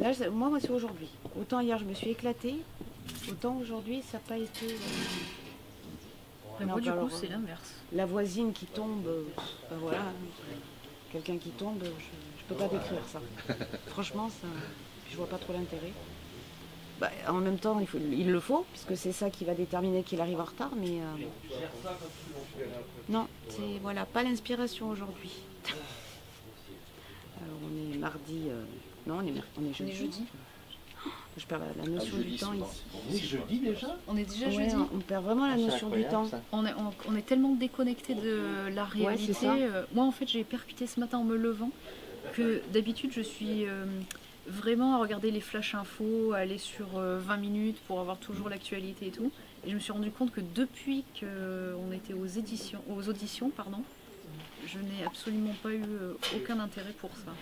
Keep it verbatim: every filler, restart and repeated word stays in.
Là, moi, c'est aujourd'hui. Autant hier, je me suis éclatée, autant aujourd'hui, ça n'a pas été... Euh... Moi, du coup, c'est l'inverse. La voisine qui tombe, euh, ben voilà, quelqu'un qui tombe, je ne peux pas décrire ça. Franchement, ça, je ne vois pas trop l'intérêt. Bah, en même temps, il, faut, il le faut, puisque c'est ça qui va déterminer qu'il arrive en retard, mais... Euh... Non, c'est voilà, pas l'inspiration aujourd'hui. Alors, on est mardi... Euh... Non, on est, on est jeudi. On est jeudi. Oh, je perds la, la notion ah, jeudi, du temps ici. On est jeudi déjà? On est déjà ouais, jeudi. On perd vraiment ah, la notion du temps. On est, on, on est tellement déconnecté de la réalité. Ouais, euh, moi, en fait, j'ai percuté ce matin en me levant que d'habitude, je suis... Euh, vraiment à regarder les flash infos, à aller sur vingt minutes pour avoir toujours l'actualité et tout. Et je me suis rendu compte que depuis qu'on était aux, éditions, aux auditions, pardon, je n'ai absolument pas eu aucun intérêt pour ça.